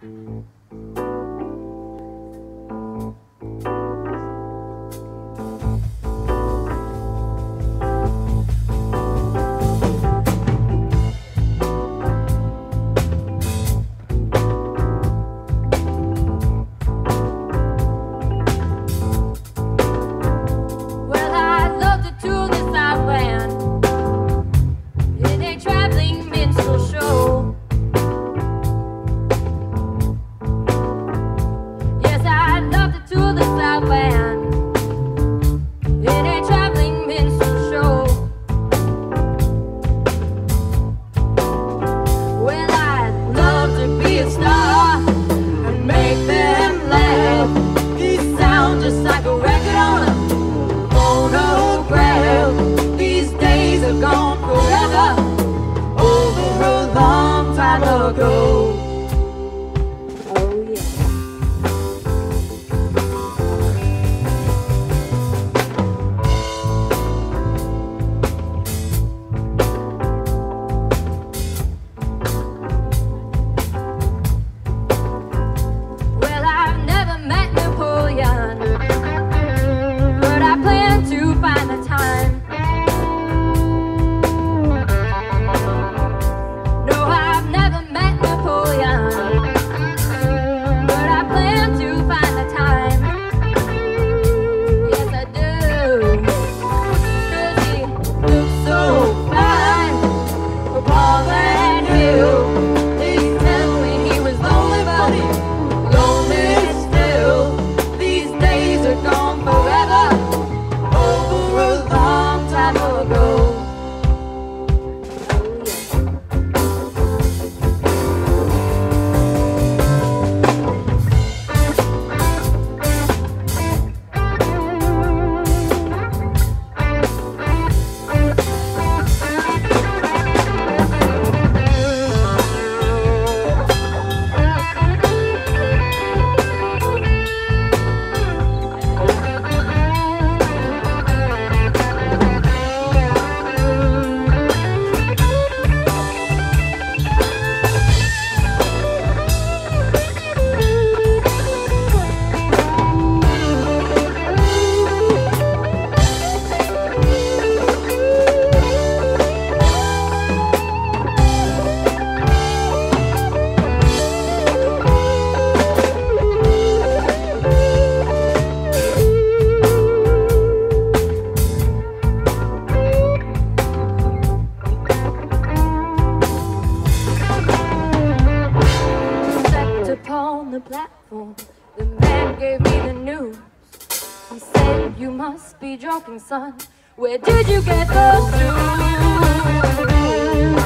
The man gave me the news. He said, "You must be joking, son. Where did you get those shoes?"